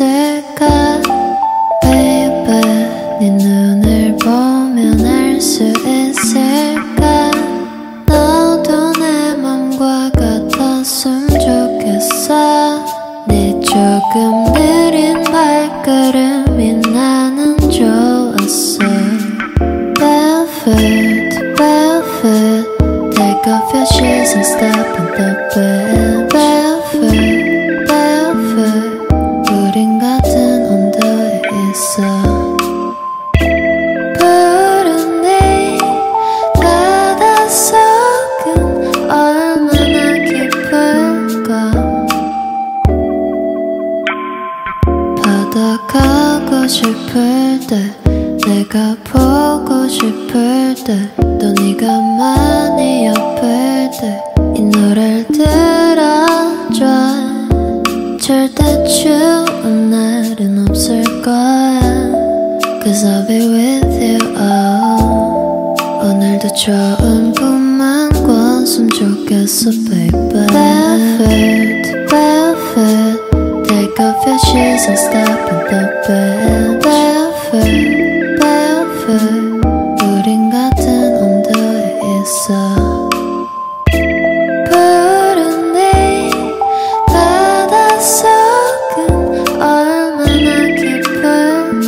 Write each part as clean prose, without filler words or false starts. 있을까 baby 네 눈을 보면 알 수 있을까 너도 내 맘과 같았으면 좋겠어 네 조금 느린 발걸음이 나는 좋았어 Barefoot, barefoot Take off your shoes and stop and look back Barefoot 가고 싶을 때 내가 보고 싶을 때 또 네가 많이 옆을 때 이 노래를 들어줘 절대 추운 날은 없을 거야 Cause I'll be with you all 오늘도 좋은 꿈만 꿨으면 좋겠어 baby Barefoot, barefoot Take off your shoes and stop and look back Barefoot, barefoot 우린 같은 온도에 있어 푸른 내일 바닷속은 얼마나 깊을까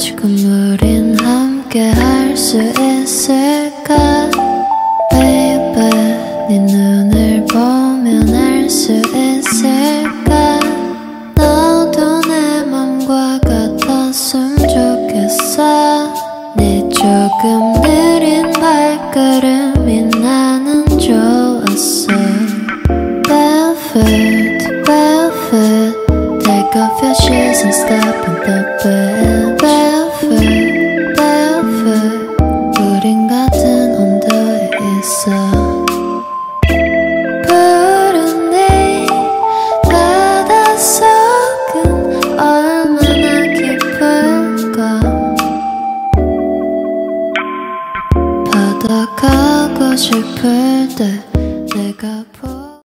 지금 우린 함께 할 수 있을